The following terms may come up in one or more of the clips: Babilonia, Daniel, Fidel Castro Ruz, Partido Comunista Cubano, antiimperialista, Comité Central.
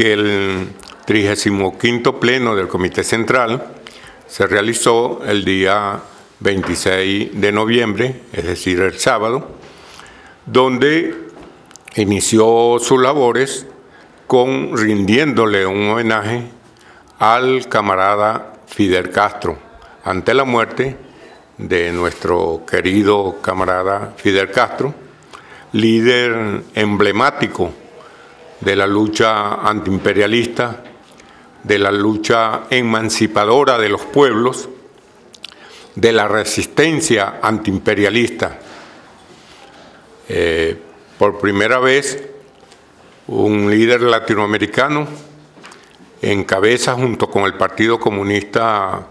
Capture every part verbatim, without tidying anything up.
que el trigésimo quinto pleno del Comité Central se realizó el día veintiséis de noviembre, es decir, el sábado, donde inició sus labores con rindiéndole un homenaje al camarada Fidel Castro ante la muerte de nuestro querido camarada Fidel Castro, líder emblemático de la lucha antiimperialista, de la lucha emancipadora de los pueblos, de la resistencia antiimperialista. Eh, por primera vez, un líder latinoamericano encabeza junto con el Partido Comunista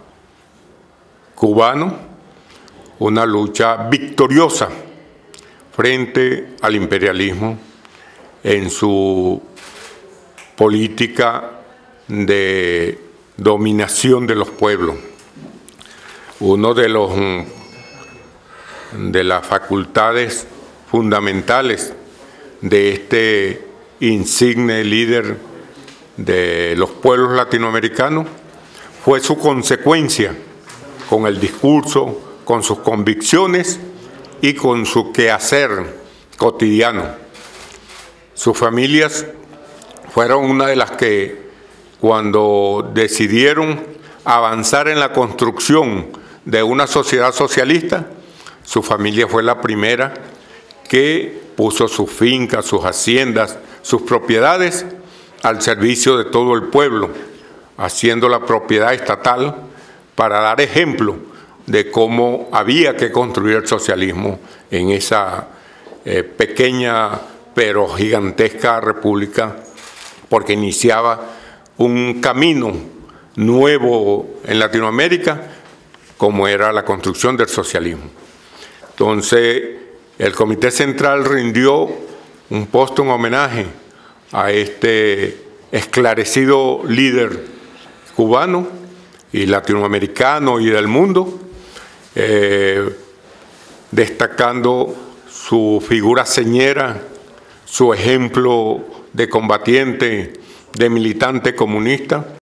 Cubano una lucha victoriosa frente al imperialismo en su política de dominación de los pueblos. Uno de los de las facultades fundamentales de este insigne líder de los pueblos latinoamericanos fue su consecuencia con el discurso, con sus convicciones y con su quehacer cotidiano. Sus familias fueron una de las que, cuando decidieron avanzar en la construcción de una sociedad socialista, su familia fue la primera que puso sus fincas, sus haciendas, sus propiedades al servicio de todo el pueblo, haciendo la propiedad estatal para dar ejemplo de cómo había que construir el socialismo en esa eh, pequeña pero gigantesca república, porque iniciaba un camino nuevo en Latinoamérica, como era la construcción del socialismo. Entonces, el Comité Central rindió un póstumo en homenaje a este esclarecido líder cubano y latinoamericano y del mundo, eh, destacando su figura señera, su ejemplo de combatiente, de militante comunista,